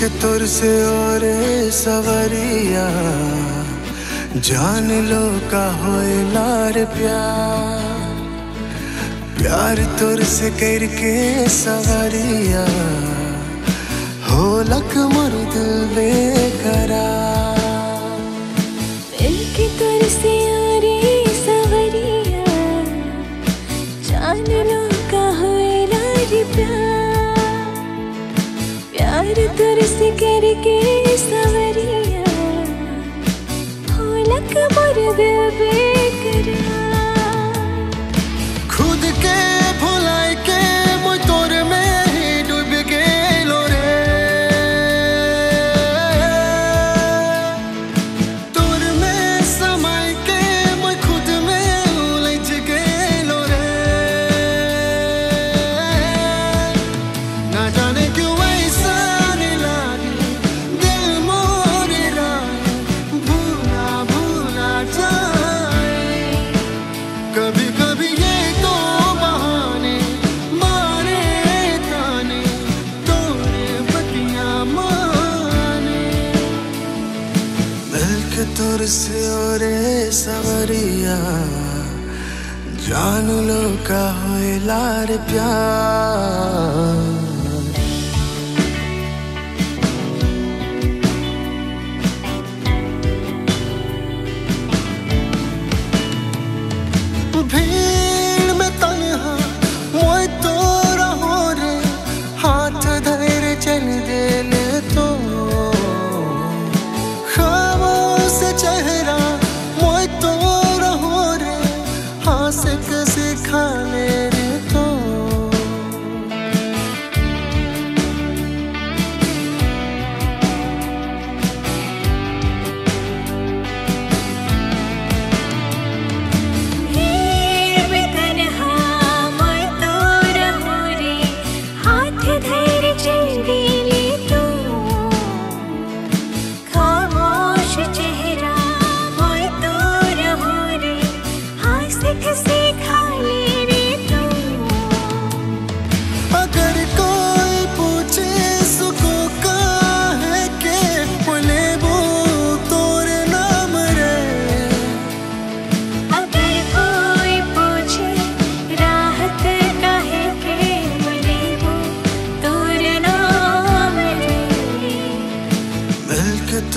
के तुर से ओरे सवरिया, जान लो का होए लार प्यार, प्यार तुर से कर के सवरिया, हो लक मोर दिल बेकरार। दिल के तुर से ओरे सवरिया, जान लो का होए लार प्यार, प्यार तुर से करके सवरिया, हो लक मोर दिल बेकरार। खुद के भुलाए के मुझ तोर में ही डूब गेलो रे, तोर में समाए के मुझ खुद में उलझ गेलो रे। ना जाने क्यों ऐसा तुर से ओरे सवरिया, जान लो का होए लार प्यार।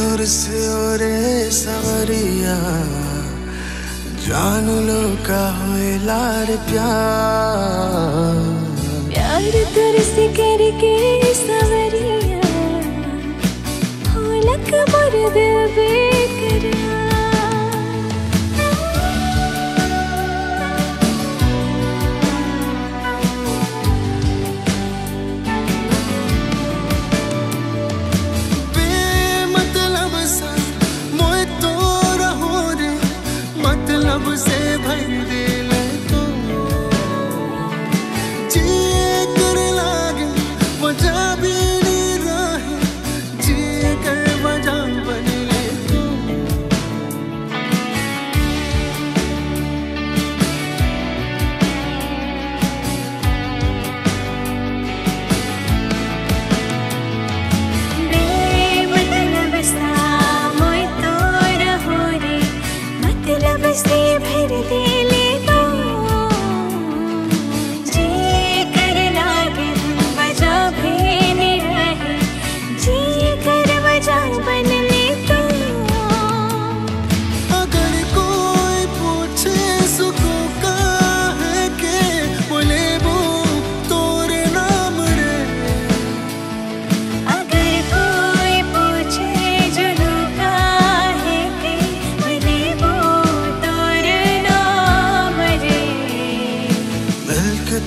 तुर से ओरे सवरिया, जान लो का होए लार प्यार, प्यार तुर से करके सवरिया, हो लक मोर दिल बेकरार।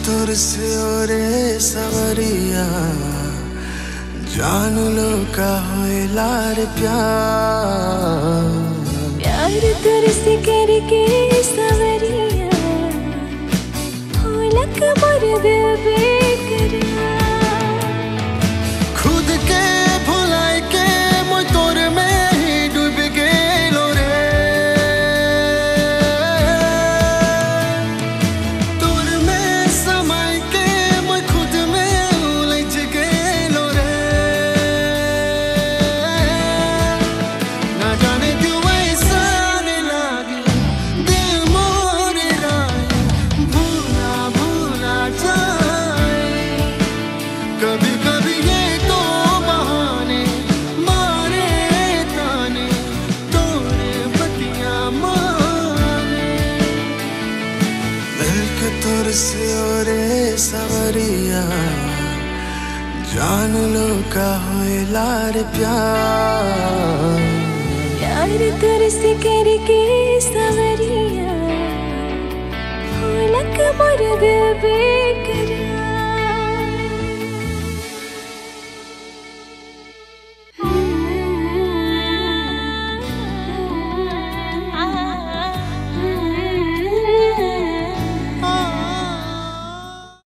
तुर से ओरे सवरिया, जान लो का होए लार प्यार, प्यार तुर से करके सवरिया, हो लक मोर दिल बेकरार। खुद के भुलाए के मुझ तोर में ही डूब गेलो रे, समाए के मुझ खुद में उलझ गेलो रे। प्यार से ओरे सवरिया जान लो का होए लार प्यार, प्यार तरस करके सवरिया होलक मोर दिल पे।